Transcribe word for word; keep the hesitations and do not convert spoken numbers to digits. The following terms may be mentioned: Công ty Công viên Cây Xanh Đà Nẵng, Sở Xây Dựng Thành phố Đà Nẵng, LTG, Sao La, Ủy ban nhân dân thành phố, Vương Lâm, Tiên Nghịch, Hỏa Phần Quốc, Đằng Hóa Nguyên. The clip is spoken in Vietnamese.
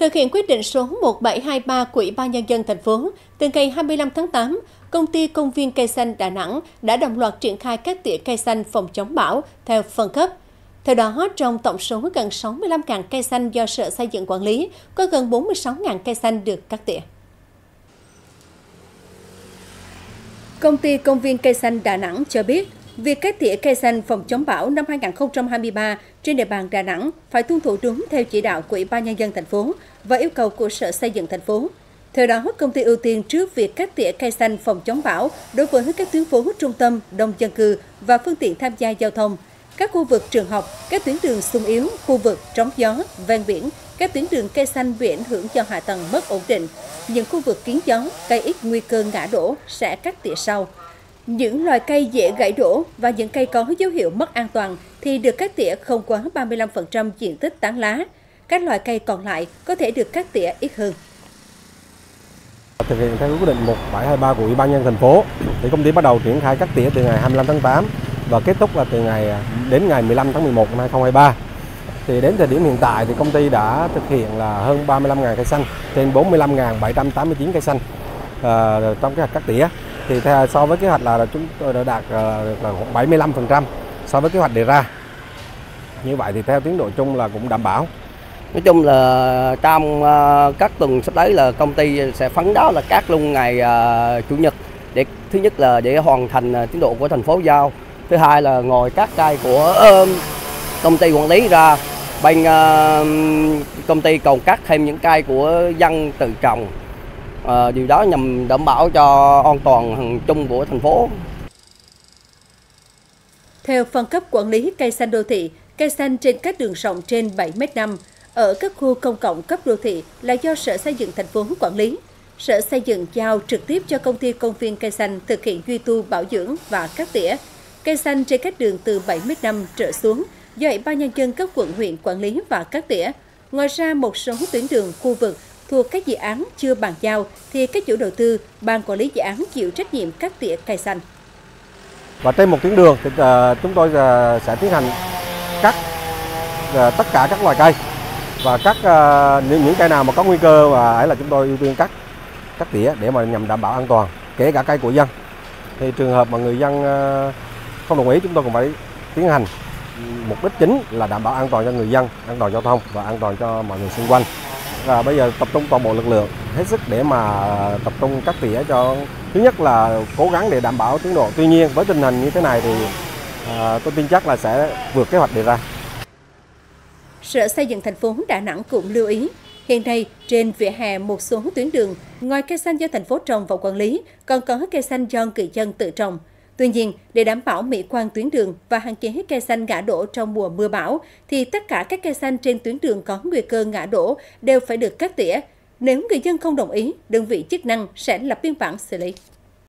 Thực hiện quyết định số một nghìn bảy trăm hai mươi ba của Ủy ban nhân dân thành phố, từ ngày hai mươi lăm tháng tám, Công ty Công viên Cây Xanh Đà Nẵng đã đồng loạt triển khai các tỉa cây xanh phòng chống bão theo phân cấp. Theo đó, trong tổng số gần sáu mươi lăm nghìn cây xanh do Sở Xây Dựng quản lý, có gần bốn mươi sáu nghìn cây xanh được cắt tỉa. Công ty Công viên Cây Xanh Đà Nẵng cho biết, việc cắt tỉa cây xanh phòng chống bão năm hai nghìn không trăm hai mươi ba trên địa bàn Đà Nẵng phải tuân thủ đúng theo chỉ đạo của Ủy ban nhân dân thành phố và yêu cầu của Sở Xây Dựng thành phố. Theo đó, công ty ưu tiên trước việc cắt tỉa cây xanh phòng chống bão đối với các tuyến phố trung tâm, đông dân cư và phương tiện tham gia giao thông, các khu vực trường học, các tuyến đường xung yếu, khu vực trống gió, ven biển, các tuyến đường cây xanh bị ảnh hưởng do hạ tầng mất ổn định, những khu vực kín gió, cây ít nguy cơ ngã đổ sẽ cắt tỉa sau. Những loài cây dễ gãy đổ và những cây có dấu hiệu mất an toàn thì được cắt tỉa không quá ba mươi lăm phần trăm diện tích tán lá. Các loài cây còn lại có thể được cắt tỉa ít hơn. Thực hiện theo quyết định một nghìn bảy trăm hai mươi ba của Ủy ban nhân dân thành phố, thì công ty bắt đầu triển khai cắt tỉa từ ngày hai mươi lăm tháng tám và kết thúc là từ ngày đến ngày mười lăm tháng mười một năm hai nghìn không trăm hai mươi ba. Thì đến thời điểm hiện tại thì công ty đã thực hiện là hơn ba mươi lăm nghìn cây xanh, trên bốn mươi lăm nghìn bảy trăm tám mươi chín cây xanh à, trong kế hoạch cắt tỉa. Thì theo, so với kế hoạch là chúng tôi đã đạt khoảng bảy mươi lăm phần trăm so với kế hoạch đề ra. Như vậy thì theo tiến độ chung là cũng đảm bảo. Nói chung là trong các tuần sắp tới là công ty sẽ phấn đấu là cắt luôn ngày chủ nhật để thứ nhất là để hoàn thành tiến độ của thành phố giao, thứ hai là ngồi cắt cây của công ty quản lý ra, bên công ty còn cắt thêm những cây của dân tự trồng. À, điều đó nhằm đảm bảo cho an toàn chung của thành phố. Theo phân cấp quản lý cây xanh đô thị, cây xanh trên các đường rộng trên bảy mét vuông ở các khu công cộng cấp đô thị là do Sở Xây Dựng thành phố quản lý. Sở Xây Dựng giao trực tiếp cho Công ty Công viên Cây Xanh thực hiện duy tu, bảo dưỡng và cắt tỉa. Cây xanh trên các đường từ bảy mét vuông trở xuống do Ủy ban nhân dân các quận huyện quản lý và cắt tỉa. Ngoài ra, một số tuyến đường khu vực thuộc các dự án chưa bàn giao thì các chủ đầu tư, ban quản lý dự án chịu trách nhiệm cắt tỉa cây xanh. Và trên một tuyến đường thì chúng tôi sẽ tiến hành cắt tất cả các loài cây và cắt những cây nào mà có nguy cơ và ấy là chúng tôi ưu tiên cắt cắt tỉa để mà nhằm đảm bảo an toàn, kể cả cây của dân. Thì trường hợp mà người dân không đồng ý chúng tôi cũng phải tiến hành, mục đích chính là đảm bảo an toàn cho người dân, an toàn giao thông và an toàn cho mọi người xung quanh. Và bây giờ tập trung toàn bộ lực lượng hết sức để mà tập trung cắt tỉa cho, thứ nhất là cố gắng để đảm bảo tiến độ. Tuy nhiên với tình hình như thế này thì à, tôi tin chắc là sẽ vượt kế hoạch đề ra. Sở Xây Dựng thành phố Đà Nẵng cũng lưu ý, hiện nay trên vỉa hè một số tuyến đường ngoài cây xanh do thành phố trồng và quản lý còn có cây xanh do người dân tự trồng. Tuy nhiên, để đảm bảo mỹ quan tuyến đường và hạn chế cây xanh ngã đổ trong mùa mưa bão, thì tất cả các cây xanh trên tuyến đường có nguy cơ ngã đổ đều phải được cắt tỉa. Nếu người dân không đồng ý, đơn vị chức năng sẽ lập biên bản xử lý.